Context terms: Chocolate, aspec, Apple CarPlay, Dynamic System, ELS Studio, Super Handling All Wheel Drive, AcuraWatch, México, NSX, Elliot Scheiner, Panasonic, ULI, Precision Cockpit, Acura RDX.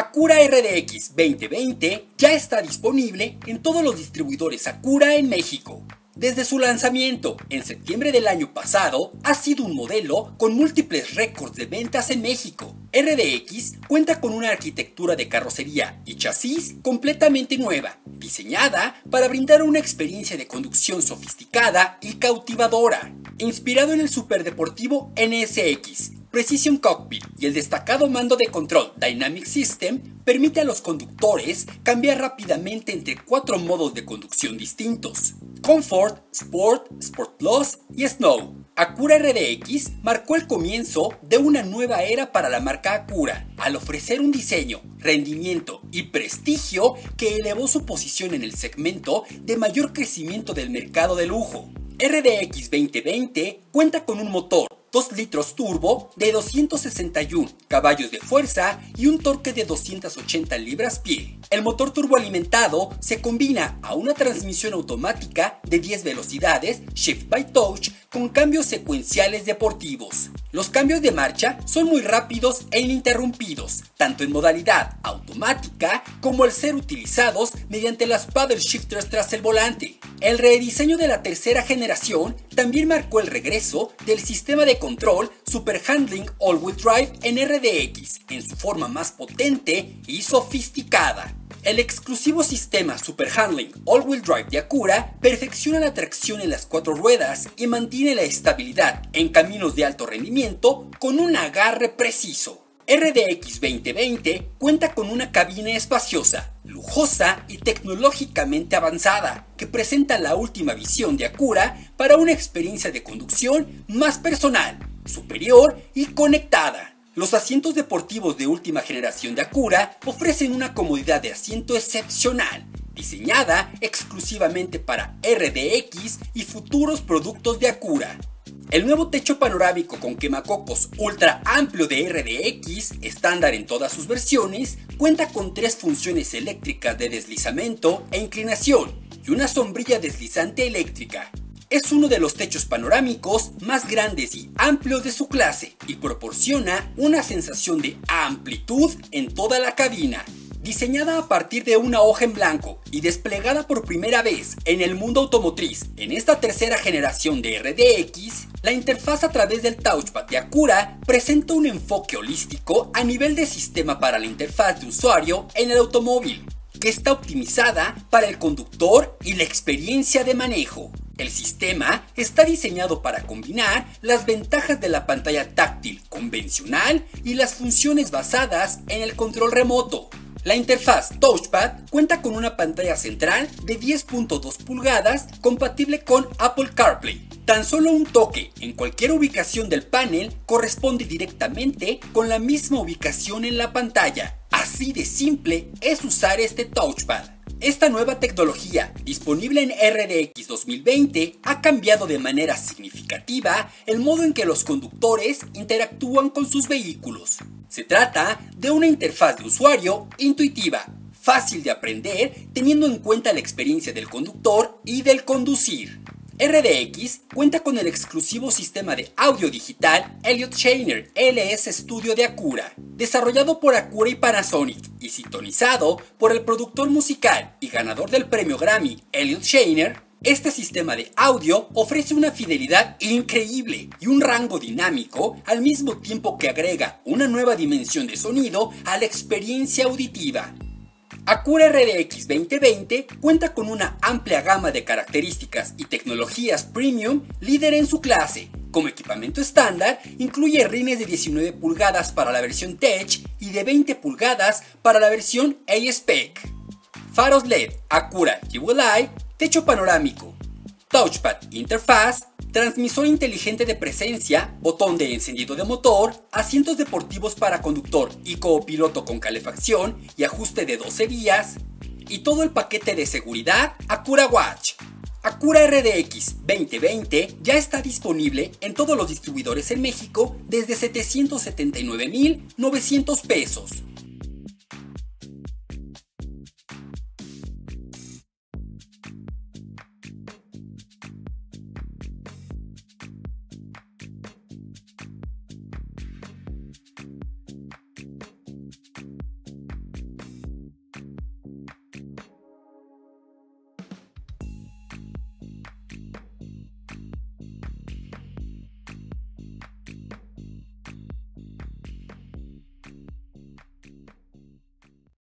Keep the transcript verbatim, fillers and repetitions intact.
Acura R D X veinte veinte ya está disponible en todos los distribuidores Acura en México. Desde su lanzamiento, en septiembre del año pasado, ha sido un modelo con múltiples récords de ventas en México. R D X cuenta con una arquitectura de carrocería y chasis completamente nueva, diseñada para brindar una experiencia de conducción sofisticada y cautivadora. Inspirado en el superdeportivo N S X, Precision Cockpit y el destacado mando de control Dynamic System permite a los conductores cambiar rápidamente entre cuatro modos de conducción distintos: Comfort, Sport, Sport Plus y Snow. Acura R D X marcó el comienzo de una nueva era para la marca Acura, al ofrecer un diseño, rendimiento y prestigio que elevó su posición en el segmento de mayor crecimiento del mercado de lujo. R D X veinte veinte cuenta con un motor dos litros turbo de doscientos sesenta y uno caballos de fuerza y un torque de doscientos ochenta libras-pie. El motor turboalimentado se combina a una transmisión automática de diez velocidades Shift by Touch con cambios secuenciales deportivos. Los cambios de marcha son muy rápidos e ininterrumpidos, tanto en modalidad automática como al ser utilizados mediante las paddle shifters tras el volante. El rediseño de la tercera generación también marcó el regreso del sistema de control Super Handling All Wheel Drive en R D X en su forma más potente y sofisticada. El exclusivo sistema Super Handling All Wheel Drive de Acura perfecciona la tracción en las cuatro ruedas y mantiene la estabilidad en caminos de alto rendimiento con un agarre preciso. R D X veinte veinte cuenta con una cabina espaciosa, lujosa y tecnológicamente avanzada, que presenta la última visión de Acura para una experiencia de conducción más personal, superior y conectada. Los asientos deportivos de última generación de Acura ofrecen una comodidad de asiento excepcional, diseñada exclusivamente para R D X y futuros productos de Acura. El nuevo techo panorámico con quemacocos ultra amplio de R D X, estándar en todas sus versiones, cuenta con tres funciones eléctricas de deslizamiento e inclinación y una sombrilla deslizante eléctrica. Es uno de los techos panorámicos más grandes y amplios de su clase y proporciona una sensación de amplitud en toda la cabina. Diseñada a partir de una hoja en blanco y desplegada por primera vez en el mundo automotriz en esta tercera generación de R D X, la interfaz a través del touchpad de Acura presenta un enfoque holístico a nivel de sistema para la interfaz de usuario en el automóvil, que está optimizada para el conductor y la experiencia de manejo. El sistema está diseñado para combinar las ventajas de la pantalla táctil convencional y las funciones basadas en el control remoto. La interfaz Touchpad cuenta con una pantalla central de diez punto dos pulgadas compatible con Apple CarPlay. Tan solo un toque en cualquier ubicación del panel corresponde directamente con la misma ubicación en la pantalla. Así de simple es usar este Touchpad. Esta nueva tecnología, disponible en R D X dos mil veinte, ha cambiado de manera significativa el modo en que los conductores interactúan con sus vehículos. Se trata de una interfaz de usuario intuitiva, fácil de aprender, teniendo en cuenta la experiencia del conductor y del conducir. R D X cuenta con el exclusivo sistema de audio digital Elliot Scheiner E L S Studio de Acura, desarrollado por Acura y Panasonic y sintonizado por el productor musical y ganador del premio Grammy Elliot Scheiner. Este sistema de audio ofrece una fidelidad increíble y un rango dinámico, al mismo tiempo que agrega una nueva dimensión de sonido a la experiencia auditiva. Acura R D X veinte veinte cuenta con una amplia gama de características y tecnologías premium líder en su clase. Como equipamiento estándar, incluye rines de diecinueve pulgadas para la versión Tech y de veinte pulgadas para la versión A-Spec. Faros L E D, Acura U L I, techo panorámico, touchpad interfaz, transmisor inteligente de presencia, botón de encendido de motor, asientos deportivos para conductor y copiloto con calefacción y ajuste de doce vías, y todo el paquete de seguridad AcuraWatch. Acura R D X veinte veinte ya está disponible en todos los distribuidores en México desde setecientos setenta y nueve mil novecientos pesos.